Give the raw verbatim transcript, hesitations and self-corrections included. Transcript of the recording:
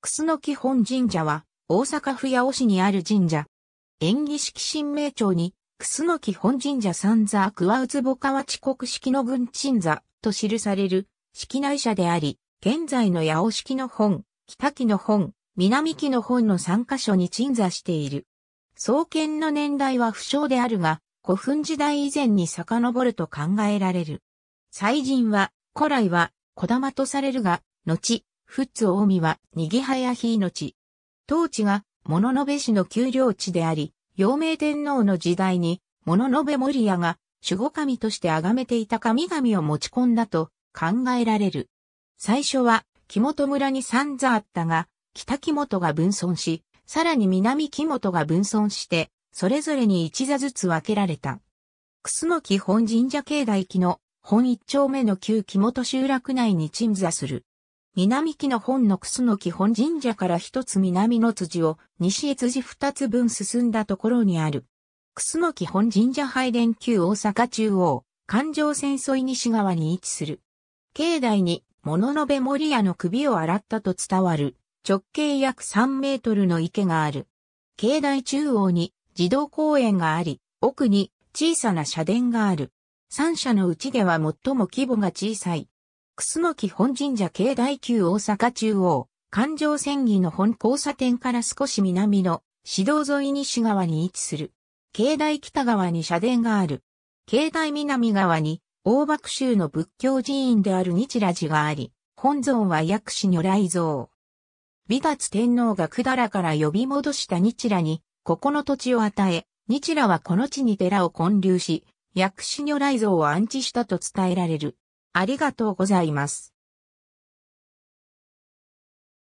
楠木本神社は、大阪府八尾市にある神社。延喜式神名帳に、楠木本神社三座桑壺河内国式の郡鎮座と記される、式内社であり、現在の八尾式の本、北紀の本、南紀の本のさんカ所に鎮座している。創建の年代は不詳であるが、古墳時代以前に遡ると考えられる。祭神は、古来は、児玉とされるが、後、富津近江は、にぎはやひいの地。当地が、物部氏の丘陵地であり、陽明天皇の時代に、物部守屋が、守護神として崇めていた神々を持ち込んだと考えられる。最初は、木本村に三座あったが、北木本が分村し、さらに南木本が分村して、それぞれに一座ずつ分けられた。楠木本神社境内期の本一丁目の旧木本集落内に鎮座する。南木の本の楠木本神社から一つ南の辻を西へ辻二つ分進んだところにある。楠木本神社拝殿旧大阪中央、環状線沿い西側に位置する。境内に物部守屋の首を洗ったと伝わる直径約さんメートルの池がある。境内中央に児童公園があり、奥に小さな社殿がある。三社のうちでは最も規模が小さい。楠木本神社境内旧大阪中央、環状線木の本交差点から少し南の市道沿い西側に位置する。境内北側に社殿がある。境内南側に大白州の仏教寺院である日羅寺があり、本尊は薬師如来像。美達天皇が百済から呼び戻した日羅に、ここの土地を与え、日羅はこの地に寺を建立し、薬師如来像を安置したと伝えられる。ありがとうございます。